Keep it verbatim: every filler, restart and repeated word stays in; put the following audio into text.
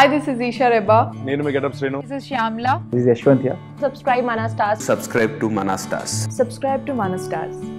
Hi, this is Isha Reba. This is Shyamla. This is Yeshwantya. Subscribe Manastars. Subscribe to Manastars. Subscribe to Manastars.